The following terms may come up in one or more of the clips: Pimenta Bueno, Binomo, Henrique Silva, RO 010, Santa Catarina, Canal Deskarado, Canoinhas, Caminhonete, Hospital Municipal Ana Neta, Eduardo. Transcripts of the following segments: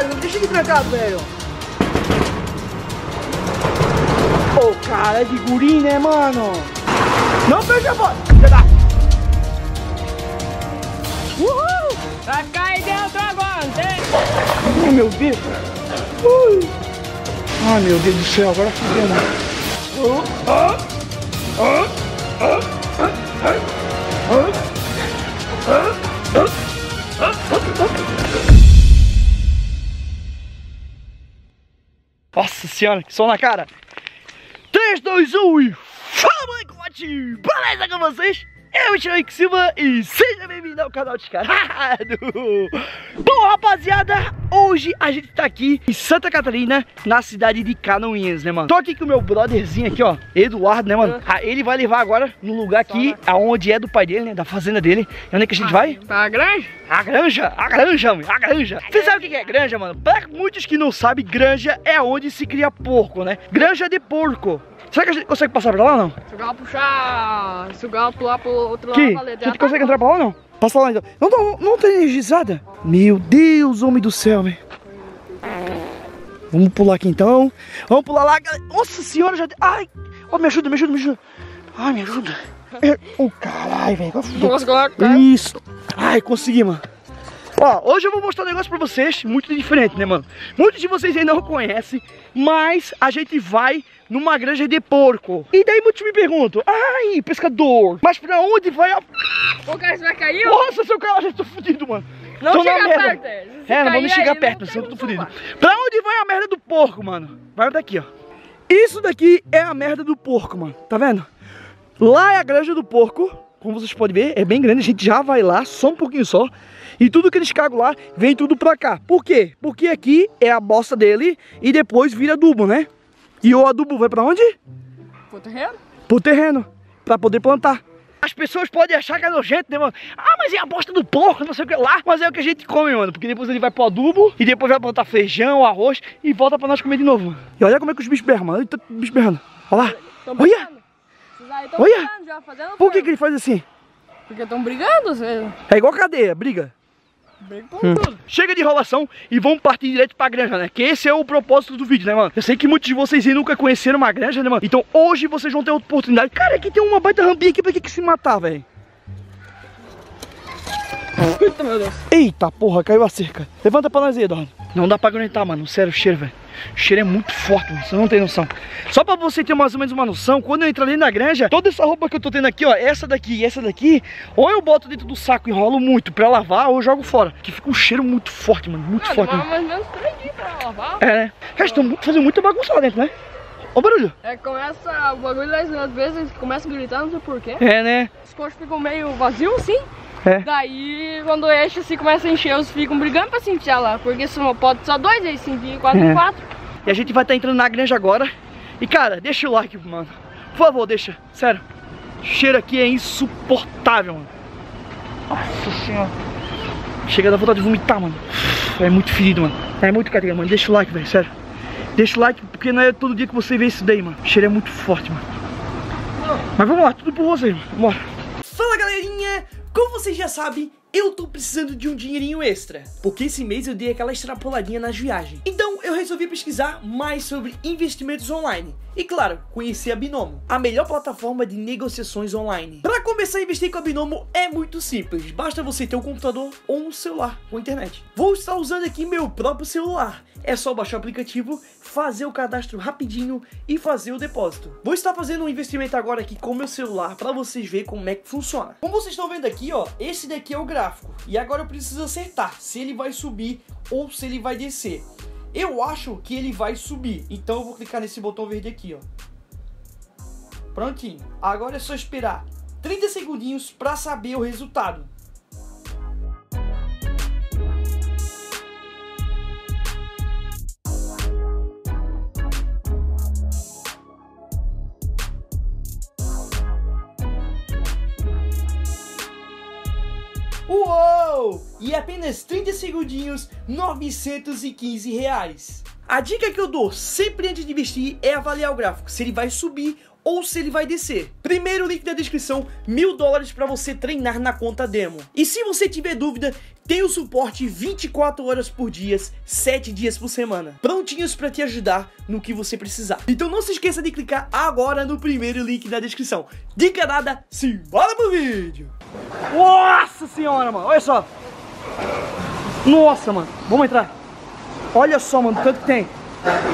caralho, não deixa ele trancado, velho. Ô, cara de guri, né, mano? Não fecha a porta. Uhul! Vai cair dentro agora, não tem? Ai, meu Deus. Ui. Ai, meu Deus do céu, agora fudeu, né? Nossa senhora, que sol na cara! 3, 2, 1 e fala, combate! Beleza com vocês? Eu sou o Henrique Silva e seja bem-vindo ao Canal Deskarado! Bom, rapaziada, hoje a gente tá aqui em Santa Catarina, na cidade de Canoinhas, né, mano? Tô aqui com o meu brotherzinho aqui, ó, Eduardo, né, mano? Ele vai levar agora no lugar aqui, aonde é do pai dele, né, da fazenda dele. E onde é que a gente vai? Pra granja. A granja, a granja, mano, a granja. Você sabe o que é granja, mano? Pra muitos que não sabem, granja é onde se cria porco, né? Granja de porco. Será que a gente consegue passar pra lá ou não? Se o galo puxar, se o galo pular pro outro lado, valeu. A gente consegue entrar pra lá ou não? Passa lá então. Não tem energizada? Meu Deus, homem do céu, velho. Vamos pular aqui então. Vamos pular lá, galera. Nossa senhora, já. Ai! Oh, me ajuda, me ajuda, me ajuda. Ai, me ajuda. Oh, caralho, velho. Isso. Ai, consegui, mano. Ó, hoje eu vou mostrar um negócio pra vocês muito diferente, né, mano? Muitos de vocês ainda não conhecem, mas a gente vai numa granja de porco. E daí muitos me perguntam, ai, pescador, mas pra onde vai a... O cara vai cair? Nossa, seu cara, eu tô fudido, mano. Não tô chega perto. É, não vamos chegar perto, senão eu tô fudido. Pra onde vai a merda do porco, mano? Vai daqui, ó. Isso daqui é a merda do porco, mano. Tá vendo? Lá é a granja do porco. Como vocês podem ver, é bem grande, a gente já vai lá, só um pouquinho só. E tudo que eles cagam lá, vem tudo pra cá. Por quê? Porque aqui é a bosta dele e depois vira adubo, né? E o adubo vai pra onde? Pro terreno. Pro terreno, pra poder plantar. As pessoas podem achar que é nojento, né, mano? Ah, mas é a bosta do porco, não sei o que lá. Mas é o que a gente come, mano, porque depois ele vai pro adubo e depois vai plantar feijão, arroz e volta pra nós comer de novo, mano. E olha como é que os bichos berram, mano. Olha tá os bichos berrando. Olha lá. Olha! Olha! Já por que ele faz assim? Porque estão brigando, seja. É igual cadeia, briga. Briga com tudo. Chega de enrolação e vamos partir direto pra granja, né? Que esse é o propósito do vídeo, né, mano? Eu sei que muitos de vocês aí nunca conheceram uma granja, né, mano? Então hoje vocês vão ter a oportunidade. Cara, aqui tem uma baita rampinha aqui pra que se matar, velho? Eita, meu Deus. Eita, porra, caiu a cerca. Levanta pra nós aí, Eduardo. Não dá pra aguentar, mano. Sério, o cheiro, velho. O cheiro é muito forte, mano. Você não tem noção. Só pra você ter mais ou menos uma noção, quando eu entrar dentro da granja, toda essa roupa que eu tô tendo aqui, ó, essa daqui e essa daqui, ou eu boto dentro do saco e enrolo muito pra lavar, ou eu jogo fora. Que fica um cheiro muito forte, mano. Muito forte. Demora mais ou menos 3 dias pra lavar. É, né? Cara, estão fazendo muita bagunça lá dentro, né? Ó o barulho. É, começa o barulho, às vezes começa a gritar, não sei porquê. É, né? Os coxos ficam meio vazios, sim. É. Daí, quando enche, assim, começa a encher, eles ficam brigando pra se enfiar lá. Porque se não pode só 2, aí se enfia 4 em 4. E a gente vai estar entrando na granja agora. E, cara, deixa o like, mano. Por favor, deixa. Sério. O cheiro aqui é insuportável, mano. Nossa senhora. Chega da vontade de vomitar, mano. É muito fedido, mano. É muito cadeia, mano. Deixa o like, velho. Sério. Deixa o like, porque não é todo dia que você vê isso daí, mano. O cheiro é muito forte, mano. Mas vamos lá. Tudo por vocês, mano. Bora. Fala, galerinha. Como vocês já sabem, eu tô precisando de um dinheirinho extra, porque esse mês eu dei aquela extrapoladinha nas viagens. Então eu resolvi pesquisar mais sobre investimentos online e, claro, conhecer a Binomo, a melhor plataforma de negociações online. Para começar a investir com a Binomo é muito simples, basta você ter um computador ou um celular com internet. Vou estar usando aqui meu próprio celular, é só baixar o aplicativo, fazer o cadastro rapidinho e fazer o depósito. Vou estar fazendo um investimento agora aqui com meu celular para vocês verem como é que funciona. Como vocês estão vendo aqui, ó, esse daqui é o gráfico. E agora eu preciso acertar se ele vai subir ou se ele vai descer. Eu acho que ele vai subir, então eu vou clicar nesse botão verde aqui, ó. Prontinho. Agora é só esperar 30 segundinhos para saber o resultado. Uou! E apenas 30 segundinhos, R$915. A dica que eu dou sempre antes de investir é avaliar o gráfico, se ele vai subir ou se ele vai descer. Primeiro link da descrição, $1000 para você treinar na conta demo. E se você tiver dúvida, tem o suporte 24 horas por dia, 7 dias por semana, prontinhos para te ajudar no que você precisar. Então não se esqueça de clicar agora no primeiro link da descrição. Dica dada, simbora pro vídeo! Nossa senhora, mano, olha só! Nossa, mano, vamos entrar. Olha só, mano, tanto que tem.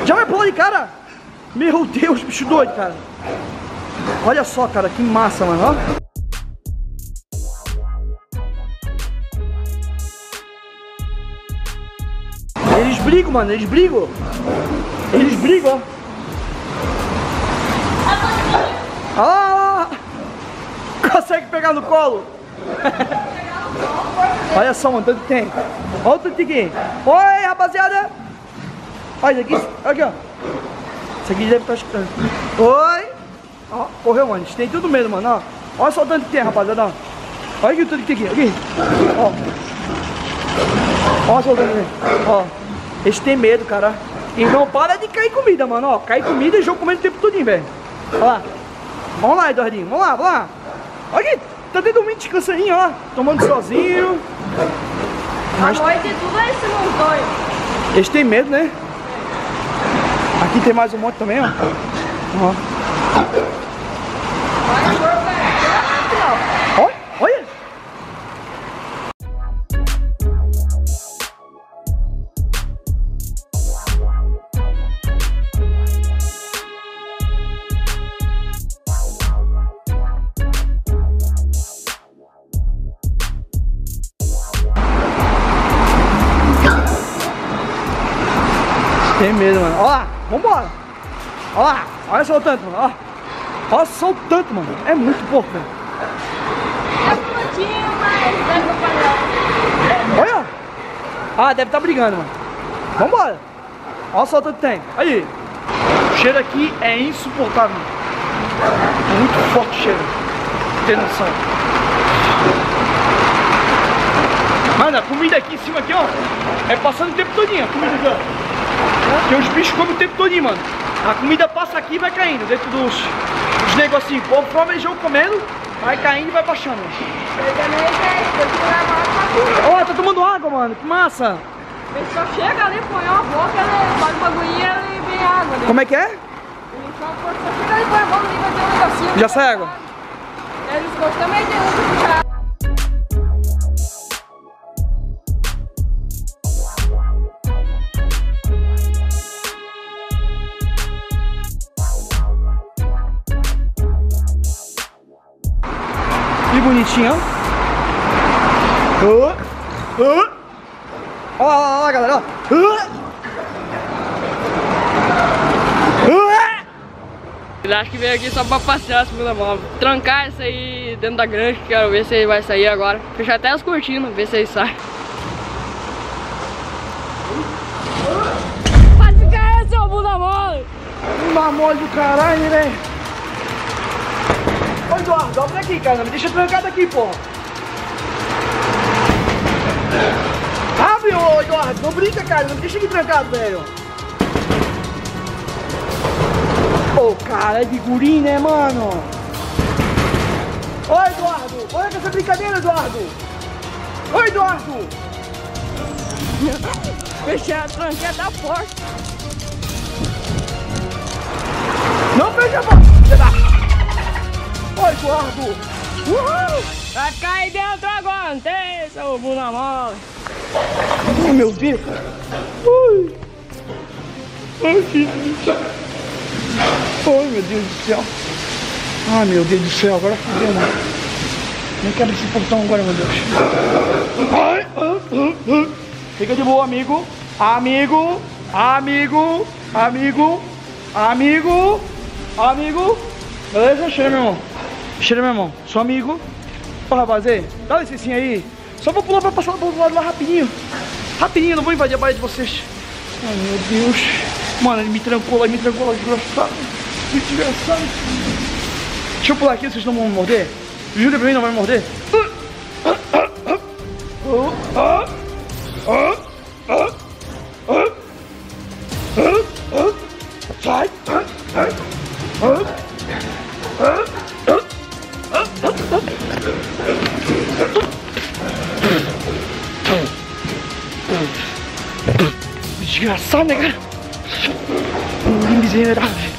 Já vai pular de cara! Meu Deus, bicho doido, cara! Olha só, cara, que massa, mano, ó! Eles brigam, mano, eles brigam! Eles brigam, ó! Ah! Consegue pegar no colo? Olha só, mano, tanto que tem. Olha o tanto que tem. Oi, rapaziada. Olha isso aqui. Olha aqui, ó. Isso aqui deve estar escutando. Oi. Ó, correu, mano. A gente tem tudo medo, mano. Ó. Olha só o tanto que tem, rapaziada. Ó. Olha aqui o tanto que tem aqui. Aqui. Ó. Olha só o tanto que tem. Ó. Eles têm medo, cara. E não para de cair comida, mano. Ó, cair comida e jogo comendo o tempo todinho, velho. Olha lá. Vamos lá, Eduardinho. Vamos lá, vamos lá. Olha aqui. Tá dentro de um descansaninho, ó. Tomando sozinho. A noite tudo é esse montanho. Eles têm medo, né? Aqui tem mais um monte também, ó. Ó. Olha, olha. Tem medo, mano. Ó lá, vambora. Ó lá, olha só o tanto, mano. Ó. Olha só o tanto, mano. É muito pouco, velho. É um pouquinho, mas deve apanhar. Olha. Ah, deve estar brigando, mano. Vambora. Olha só o tanto que tem. Aí. O cheiro aqui é insuportável, mano. É muito forte o cheiro. Não tem noção. Mano, a comida aqui em cima, aqui, ó. É passando o tempo todinho, a comida aqui, ó. Porque os bichos comem o tempo todinho, mano. A comida passa aqui e vai caindo dentro dos negocinhos. O povo prova eles vão comendo, vai caindo e vai baixando. Ó, oh, tá tomando água, mano. Que massa. Ele só chega ali, põe uma boca, ele faz uma aguinha e vem água ali. Como é que é? Ele só chega ali, põe a boca ali, vai ter um negocinho. Já sai água? Eles gostam também de um. Bonitinho, ó. Ó lá, ó, galera, ó. Ele acha que veio aqui só pra passear esse Binomo. Trancar isso aí dentro da granja, que quero ver se ele vai sair agora. Fechar até as cortinas, ver se ele sai. Pode ficar aí, seu bunda mole. Bunda mole do caralho, né? Ô Eduardo, olha pra aqui, cara, me deixa trancado aqui, porra. Abre, ô Eduardo, não brinca, cara, não me deixa aqui trancado, velho. Ô, cara, é de guri, né, mano? Ô Eduardo, olha com essa brincadeira, Eduardo. Ô Eduardo. Fecha a tranqueira da porta. Não fecha a porta. Oi, Eduardo! Uhul! Vai cair dentro agora, não tem, seu bunda mole! Ai, meu Deus! Ui! Ai, filho do céu! Ai, meu Deus do céu! Ai, meu Deus do céu! Agora fudeu, mano! Nem quebra esse portão agora, meu Deus! Ai, fica de boa, amigo! Amigo! Amigo! Amigo! Amigo! Amigo! Beleza? Cheira, meu irmão! Cheira, meu irmão, sou amigo. Ô, rapaziada, dá licencinha aí. Só vou pular pra passar do outro lado lá rapidinho. Rapidinho, não vou invadir a baia de vocês. Ai, meu Deus. Mano, ele me trancou lá, desgraçado. Que desgraçado. Deixa eu pular aqui, vocês não vão me morder? Jura pra mim, não vai me morder? Sai. Desgraçado, né, cara? Miserável.